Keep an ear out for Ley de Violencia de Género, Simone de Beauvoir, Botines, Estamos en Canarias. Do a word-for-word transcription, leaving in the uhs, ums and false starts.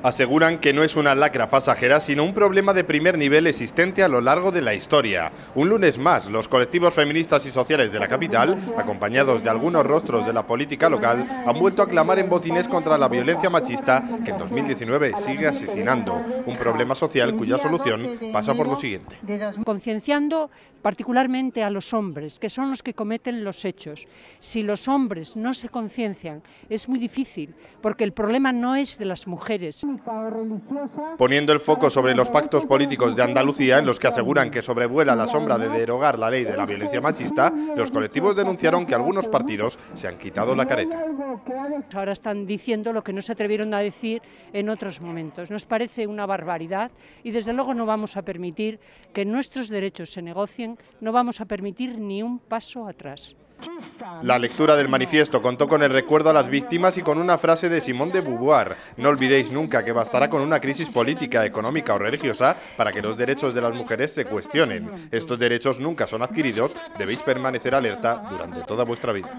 Aseguran que no es una lacra pasajera, sino un problema de primer nivel existente a lo largo de la historia. Un lunes más, los colectivos feministas y sociales de la capital, acompañados de algunos rostros de la política local, han vuelto a clamar en Botines contra la violencia machista que en dos mil diecinueve sigue asesinando. Un problema social cuya solución pasa por lo siguiente. Concienciando particularmente a los hombres, que son los que cometen los hechos. Si los hombres no se conciencian, es muy difícil, porque el problema no es de las mujeres. Poniendo el foco sobre los pactos políticos de Andalucía, en los que aseguran que sobrevuela la sombra de derogar la ley de la violencia machista, los colectivos denunciaron que algunos partidos se han quitado la careta. Ahora están diciendo lo que no se atrevieron a decir en otros momentos. Nos parece una barbaridad y desde luego no vamos a permitir que nuestros derechos se negocien, no vamos a permitir ni un paso atrás. La lectura del manifiesto contó con el recuerdo a las víctimas y con una frase de Simone de Beauvoir: no olvidéis nunca que bastará con una crisis política, económica o religiosa para que los derechos de las mujeres se cuestionen. Estos derechos nunca son adquiridos, debéis permanecer alerta durante toda vuestra vida.